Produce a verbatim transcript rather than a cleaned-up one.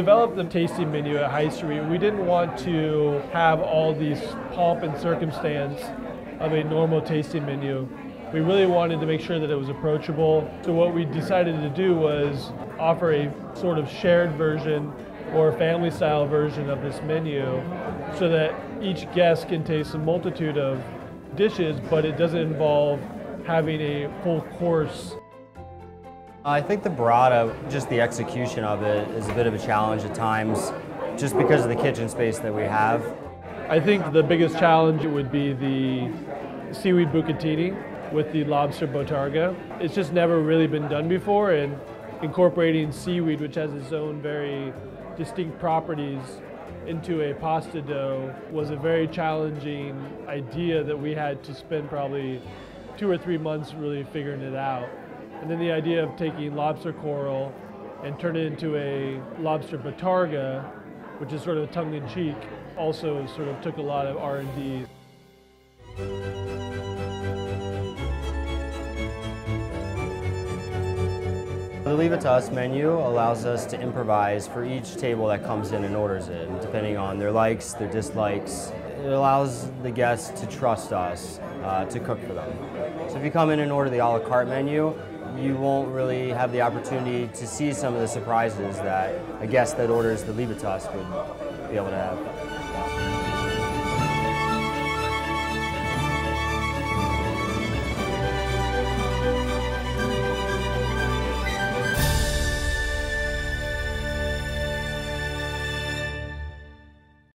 developed the tasting menu at High Street, we didn't want to have all these pomp and circumstance of a normal tasting menu. We really wanted to make sure that it was approachable. So what we decided to do was offer a sort of shared version or family style version of this menu so that each guest can taste a multitude of dishes, but it doesn't involve having a full course. I think the burrata, just the execution of it, is a bit of a challenge at times, just because of the kitchen space that we have. I think the biggest challenge would be the seaweed bucatini with the lobster bottarga. It's just never really been done before, and incorporating seaweed, which has its own very distinct properties, into a pasta dough was a very challenging idea that we had to spend probably two or three months really figuring it out. And then the idea of taking lobster coral and turn it into a lobster bottarga, which is sort of tongue-in-cheek, also sort of took a lot of R and D. The Leave it to Us menu allows us to improvise for each table that comes in and orders it, depending on their likes, their dislikes. It allows the guests to trust us uh, to cook for them. So if you come in and order the a la carte menu, you won't really have the opportunity to see some of the surprises that a guest that orders the Leave it to Us would be able to have.